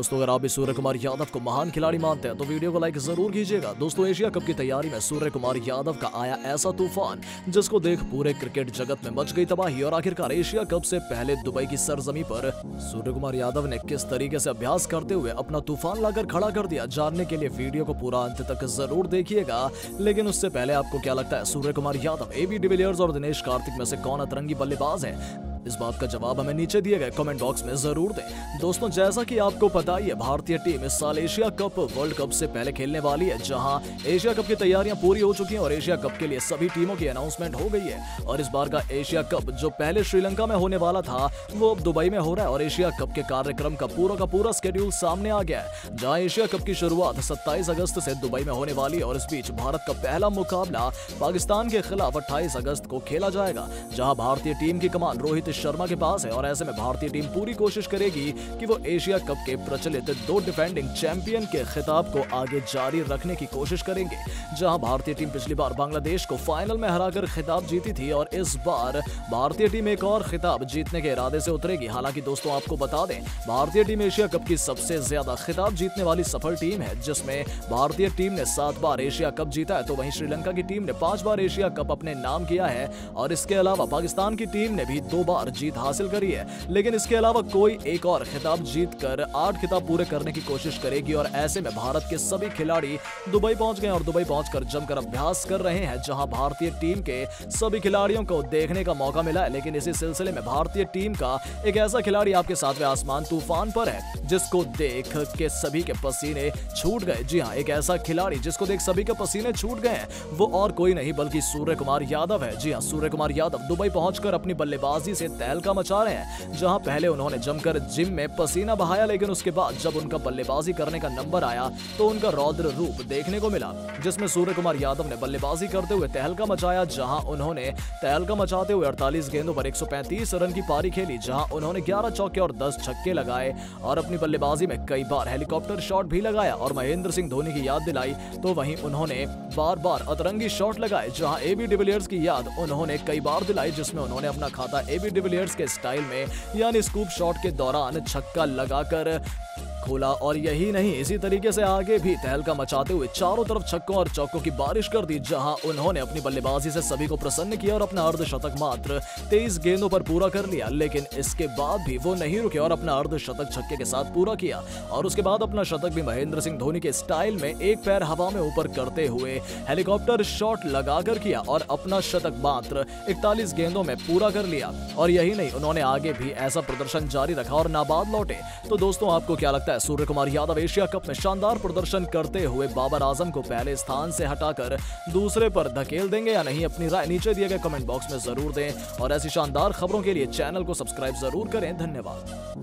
दोस्तों अगर आप भी सूर्य कुमार यादव को महान खिलाड़ी मानते हैं तो वीडियो को लाइक जरूर कीजिएगा। दोस्तों एशिया कप की तैयारी में सूर्य कुमार यादव का आया ऐसा तूफान जिसको देख पूरे क्रिकेट जगत में मच गई तबाही। और आखिरकार एशिया कप से पहले दुबई की सरजमी पर सूर्य कुमार यादव ने किस तरीके से अभ्यास करते हुए अपना तूफान लाकर खड़ा कर दिया, जानने के लिए वीडियो को पूरा अंत तक जरूर देखिएगा। लेकिन उससे पहले आपको क्या लगता है सूर्य कुमार यादव, एबी डिविलियर्स और दिनेश कार्तिक में से कौन अतरंगी बल्लेबाज है? इस बात का जवाब हमें नीचे दिए गए कमेंट बॉक्स में जरूर दें। दोस्तों जैसा कि आपको पता ही है भारतीय टीम इस साल एशिया कप वर्ल्ड कप से पहले खेलने वाली है, जहां एशिया कप की तैयारियां पूरी हो चुकी हैं और एशिया कप के लिए सभी टीमों की अनाउंसमेंट हो गई है। और इस बार का एशिया कप जो पहले श्रीलंका में होने वाला था वो अब दुबई में हो रहा है। और एशिया कप के कार्यक्रम का पूरा स्केड्यूल सामने आ गया है, जहाँ एशिया कप की शुरुआत 27 अगस्त से दुबई में होने वाली है। और इस बीच भारत का पहला मुकाबला पाकिस्तान के खिलाफ 28 अगस्त को खेला जाएगा, जहाँ भारतीय टीम की कमान रोहित शर्मा के पास है। और ऐसे में भारतीय टीम पूरी कोशिश करेगी कि वो एशिया कप के प्रचलित 2 डिफेंडिंग चैंपियन के खिताब को आगे जारी रखने की कोशिश करेंगे, जहां भारतीय टीम पिछली बार बांग्लादेश को फाइनल में हराकर खिताब जीती थी। और इस बार भारतीय टीम एक और खिताब जीतने के इरादे से उतरेगी। हालांकि दोस्तों आपको बता दें भारतीय टीम एशिया कप की सबसे ज्यादा खिताब जीतने वाली सफल टीम है, जिसमें भारतीय टीम ने 7 बार एशिया कप जीता है, तो वहीं श्रीलंका की टीम ने 5 बार एशिया कप अपने नाम किया है। और इसके अलावा पाकिस्तान की टीम ने भी 2 बार जीत हासिल करी है, लेकिन इसके अलावा कोई एक और खिताब जीतकर 8 खिताब पूरे करने की कोशिश करेगी। और ऐसे में भारत के सभी खिलाड़ी दुबई पहुंच गए और दुबई पहुंचकर जमकर अभ्यास कर रहे हैं, जहां भारतीय टीम के सभी खिलाड़ियों को देखने का मौका मिला है। लेकिन इसी सिलसिले में भारतीय टीम का एक ऐसा खिलाड़ी आपके 7वें आसमान तूफान पर है जिसको देख के सभी के पसीने छूट गए। जी हाँ, एक ऐसा खिलाड़ी जिसको देख सभी के पसीने छूट गए, वो और कोई नहीं बल्कि सूर्य कुमार यादव है। जी हाँ, सूर्य कुमार यादव दुबई पहुंचकर अपनी बल्लेबाजी से तहलका मचा रहे हैं, जहां पहले उन्होंने जमकर जिम में पसीना बहाया, लेकिन उसके बाद जब उनका बल्लेबाजी करने का नंबर आया तो उनका रौद्र रूप देखने को मिला, जिसमें सूर्य कुमार यादव ने बल्लेबाजी करते हुए तहलका मचाया, जहां उन्होंने तहलका मचाते हुए 48 गेंदों पर 135 रन की पारी खेली, जहां उन्होंने 11 चौके और 10 छक्के लगाए और अपनी बल्लेबाजी में कई बार हेलीकॉप्टर शॉट भी लगाया और महेंद्र सिंह धोनी की याद दिलाई, तो वहीं उन्होंने बार बार अतरंगी शॉट लगाए, जहां एबी डिविलियर्स की याद उन्होंने कई बार दिलाई, जिसमें उन्होंने अपना खाता एबी डिविलियर्स के स्टाइल में यानी स्कूप शॉट के दौरान छक्का लगाकर खोला। और यही नहीं, इसी तरीके से आगे भी तहलका मचाते हुए चारों तरफ छक्कों और चौकों की बारिश कर दी, जहां उन्होंने अपनी बल्लेबाजी से सभी को प्रसन्न किया और अपना अर्धशतक मात्र 23 गेंदों पर पूरा कर लिया। लेकिन इसके बाद भी वो नहीं रुके और अपना अर्धशतक छक्के के साथ पूरा किया और उसके बाद अपना शतक भी महेंद्र सिंह धोनी के स्टाइल में एक पैर हवा में ऊपर करते हुए हेलीकॉप्टर शॉट लगाकर किया और अपना शतक मात्र 41 गेंदों में पूरा कर लिया। और यही नहीं, उन्होंने आगे भी ऐसा प्रदर्शन जारी रखा और नाबाद लौटे। तो दोस्तों आपको क्या लगता है सूर्य कुमार यादव एशिया कप में शानदार प्रदर्शन करते हुए बाबर आजम को पहले स्थान से हटाकर दूसरे पर धकेल देंगे या नहीं? अपनी राय नीचे दिए गए कमेंट बॉक्स में जरूर दें और ऐसी शानदार खबरों के लिए चैनल को सब्सक्राइब जरूर करें। धन्यवाद।